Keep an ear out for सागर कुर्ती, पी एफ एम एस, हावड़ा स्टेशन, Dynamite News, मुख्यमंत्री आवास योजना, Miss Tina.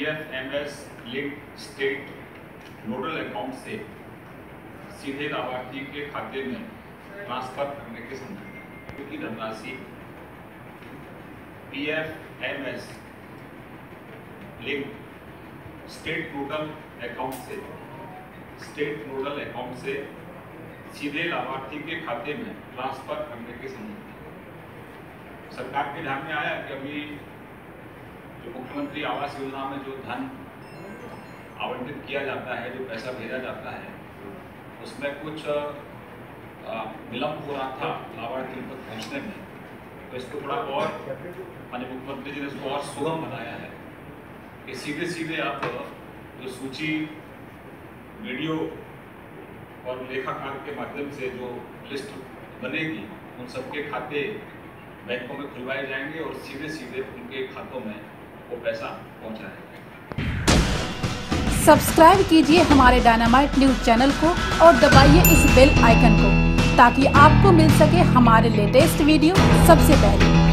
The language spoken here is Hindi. PFMS link state nodal account से सीधे लाभार्थी के खाते में ट्रांसफर करने के संदर्भ में धनराशि PFMS link state nodal account से सीधे लाभार्थी के खाते में ट्रांसफर करने के संबंध में सरकार के ध्यान में आया कि अभी जो मुख्यमंत्री आवास योजना में जो धन आवंटित किया जाता है, जो पैसा भेजा जाता है, उसमें कुछ विलम्ब हो रहा था लाभार्थियों तक पहुँचने में। तो इसको थोड़ा और माननीय मुख्यमंत्री जी ने इसको और सुगम बनाया है कि सीधे आप जो सूची वीडियो और लेखाकार के माध्यम से जो लिस्ट बनेगी उन सबके खाते बैंकों में खुलवाए जाएंगे और सीधे उनके खातों में वो पैसा पहुंचाया जाएगा। सब्सक्राइब कीजिए हमारे डायनामाइट न्यूज चैनल को और दबाइए इस बेल आइकन को ताकि आपको मिल सके हमारे लेटेस्ट वीडियो सबसे पहले।